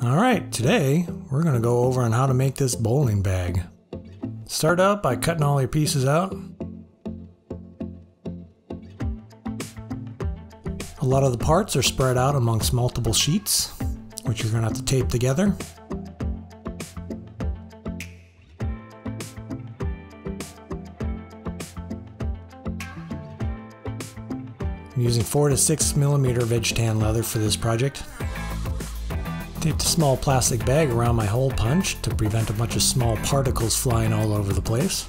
Alright, today we're going to go over on how to make this bowling bag. Start out by cutting all your pieces out. A lot of the parts are spread out amongst multiple sheets, which you're going to have to tape together. I'm using 4 to 6 millimeter veg tan leather for this project. Taped a small plastic bag around my hole punch to prevent a bunch of small particles flying all over the place.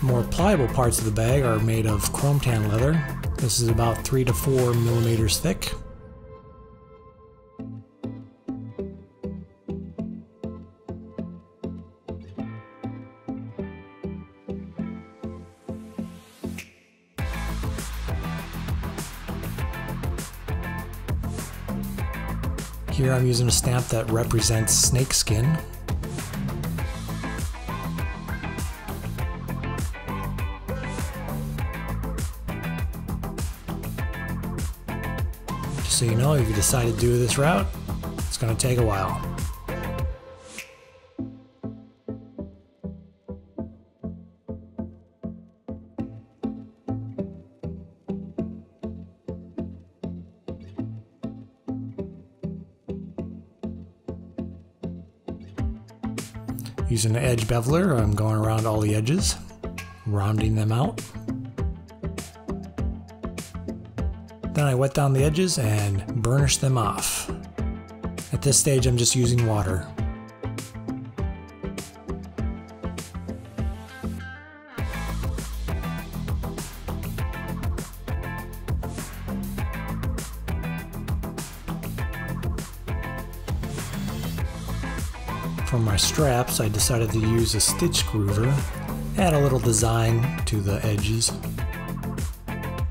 More pliable parts of the bag are made of chrome tan leather. This is about 3 to 4 millimeters thick. Here I'm using a stamp that represents snake skin. So you know, if you decide to do this route, it's going to take a while. Using an edge beveler, I'm going around all the edges, rounding them out. Then I wet down the edges and burnish them off. At this stage, I'm just using water. For my straps, I decided to use a stitch groover, add a little design to the edges. I'm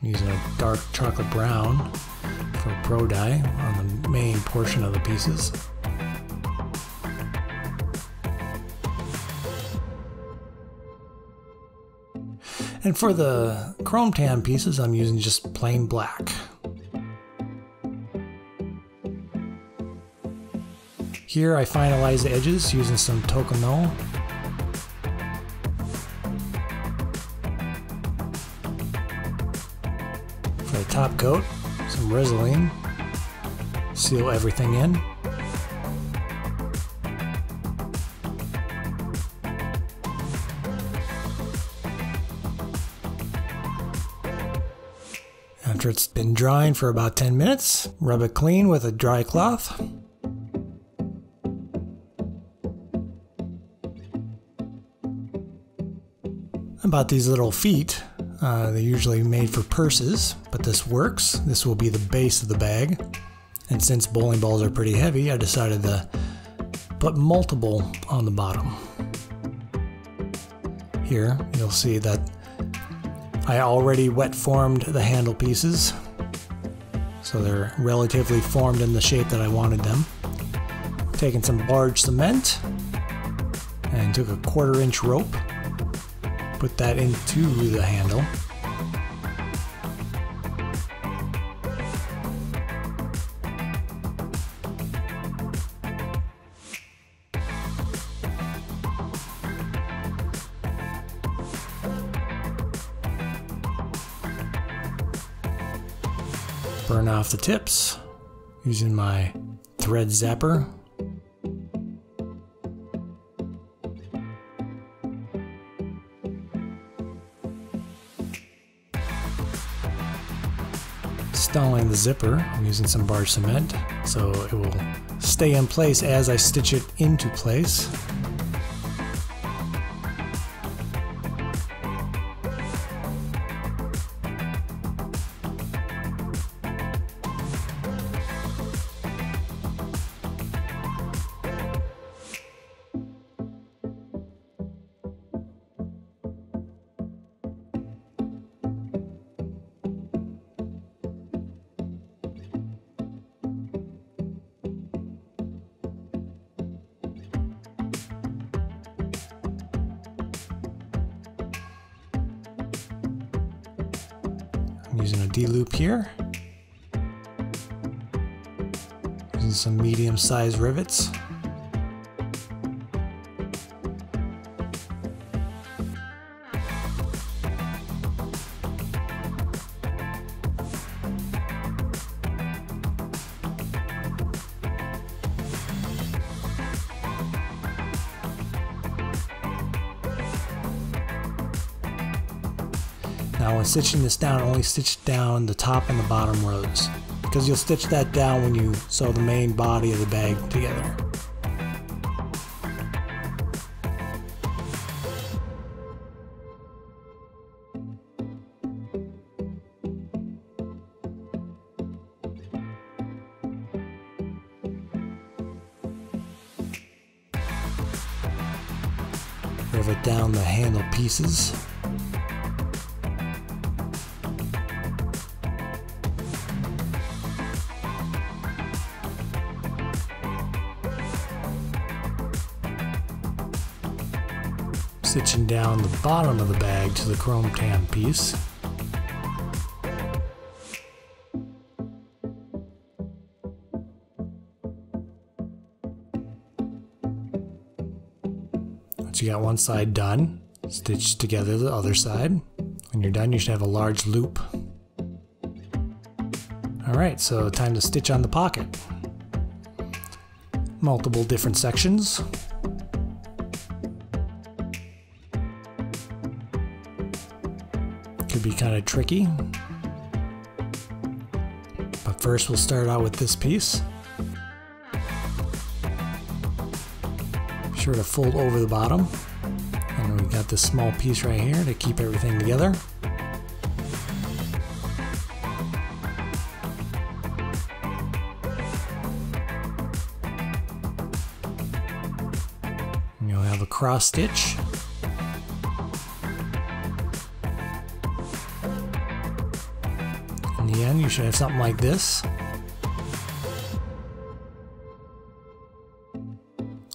using a dark chocolate brown for Pro Dye on the main portion of the pieces. And for the chrome tan pieces, I'm using just plain black. Here I finalize the edges using some Tokonole. For the top coat, some Resolene. Seal everything in. After it's been drying for about 10 minutes, rub it clean with a dry cloth. About these little feet, they're usually made for purses, but this works. This will be the base of the bag. And since bowling balls are pretty heavy, I decided to put multiple on the bottom. Here, you'll see that I already wet formed the handle pieces, so they're relatively formed in the shape that I wanted them. Taking some Barge Cement and took a 1/4 inch rope. Put that into the handle. Burn off the tips using my thread zapper. Installing the zipper, I'm using some Barge Cement, so it will stay in place as I stitch it into place. I'm using a D-loop here. Using some medium-sized rivets. Now when stitching this down, only stitch down the top and the bottom rows, because you'll stitch that down when you sew the main body of the bag together. Rivet down the handle pieces. Stitching down the bottom of the bag to the chrome tan piece. Once you got one side done, stitch together the other side. When you're done, you should have a large loop. Alright, so time to stitch on the pocket. Multiple different sections. Could be kind of tricky, but first we'll start out with this piece. Be sure to fold over the bottom, and we've got this small piece right here to keep everything together. And you'll have a cross stitch. In the end, you should have something like this.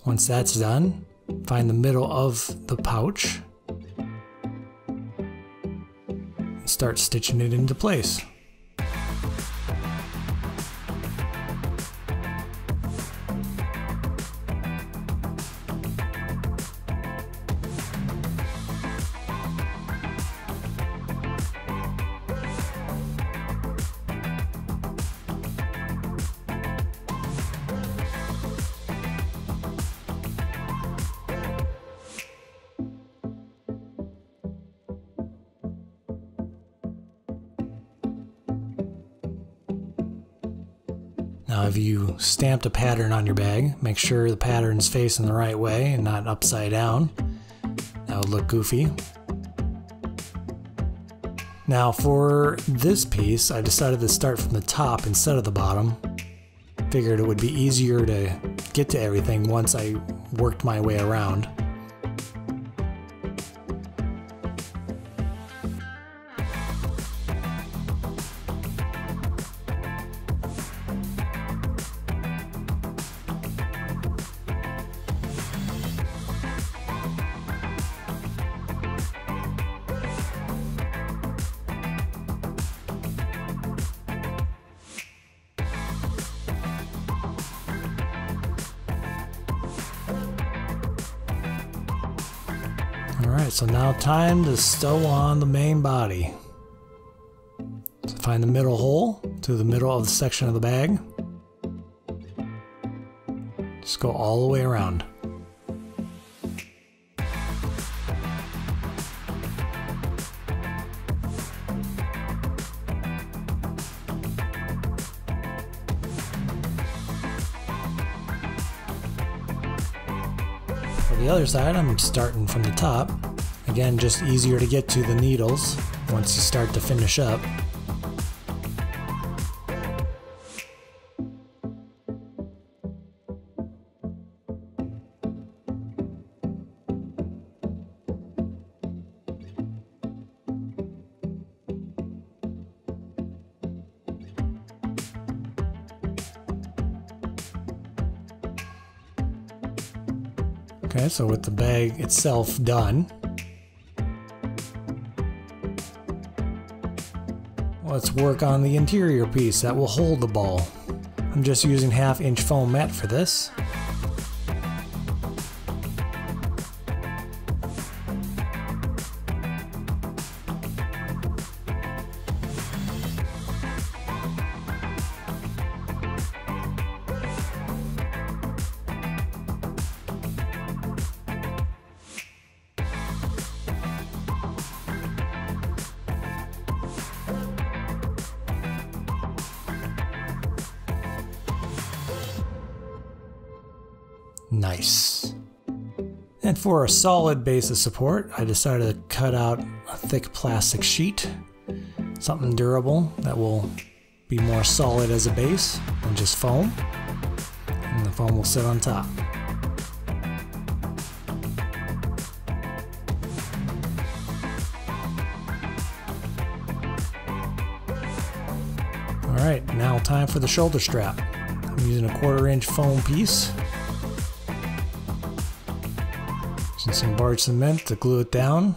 Once that's done, find the middle of the pouch and start stitching it into place. Now if you stamped a pattern on your bag, make sure the pattern's facing the right way and not upside down. That would look goofy. Now for this piece, I decided to start from the top instead of the bottom. Figured it would be easier to get to everything once I worked my way around. Alright, so now time to sew on the main body. So find the middle hole to the middle of the section of the bag. Just go all the way around. The other side, I'm starting from the top. Again, just easier to get to the needles once you start to finish up. Okay, so with the bag itself done, let's work on the interior piece that will hold the ball. I'm just using 1/2 inch foam mat for this. Nice. And for a solid base of support, I decided to cut out a thick plastic sheet, something durable that will be more solid as a base than just foam, and the foam will sit on top. Alright, now time for the shoulder strap. I'm using a 1/4 inch foam piece. Some barge cement to glue it down.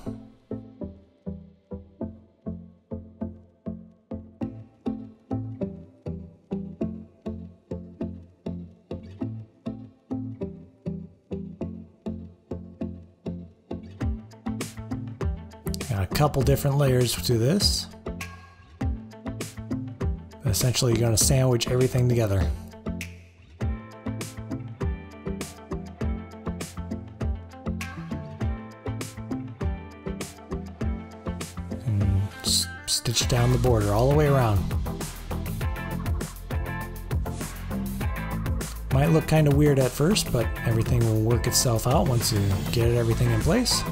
Got a couple different layers to this. Essentially, you're going to sandwich everything together. Stitch down the border all the way around. Might look kind of weird at first, but everything will work itself out once you get everything in place.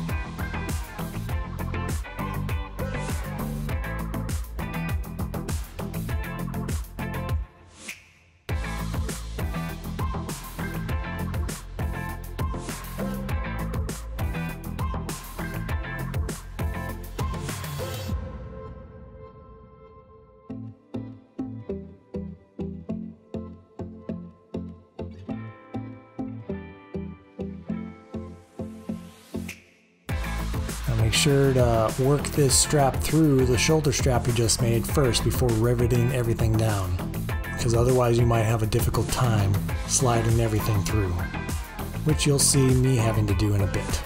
Make sure to work this strap through the shoulder strap you just made first before riveting everything down, because otherwise you might have a difficult time sliding everything through, which you'll see me having to do in a bit.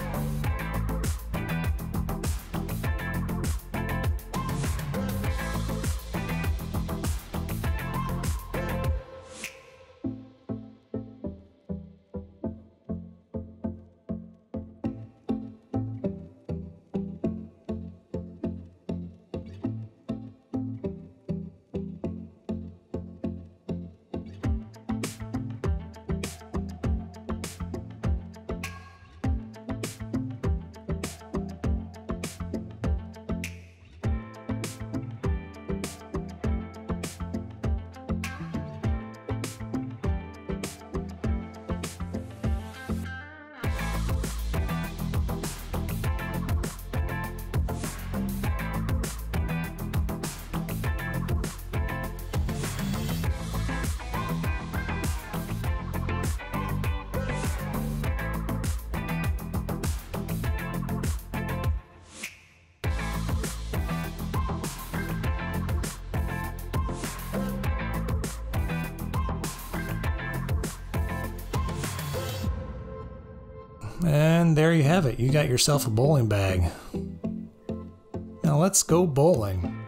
And there you have it. You got yourself a bowling bag. Now let's go bowling.